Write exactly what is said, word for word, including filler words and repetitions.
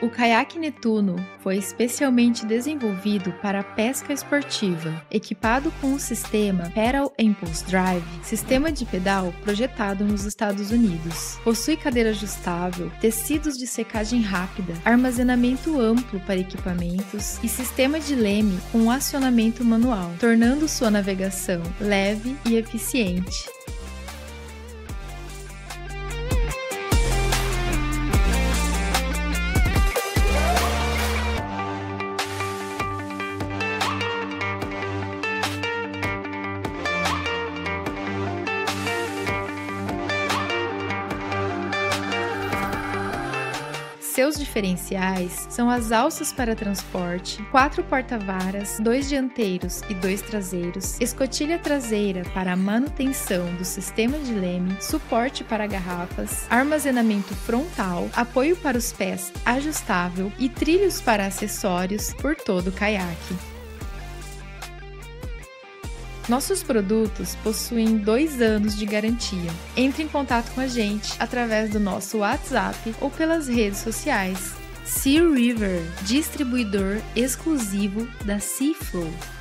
O caiaque Netuno foi especialmente desenvolvido para pesca esportiva, equipado com o sistema Pedal Impulse Drive, sistema de pedal projetado nos Estados Unidos. Possui cadeira ajustável, tecidos de secagem rápida, armazenamento amplo para equipamentos e sistema de leme com acionamento manual, tornando sua navegação leve e eficiente. Seus diferenciais são as alças para transporte, quatro porta-varas, dois dianteiros e dois traseiros, escotilha traseira para a manutenção do sistema de leme, suporte para garrafas, armazenamento frontal, apoio para os pés ajustável e trilhos para acessórios por todo o caiaque. Nossos produtos possuem dois anos de garantia. Entre em contato com a gente através do nosso WhatsApp ou pelas redes sociais. SeaRiver, distribuidor exclusivo da SeaFlow.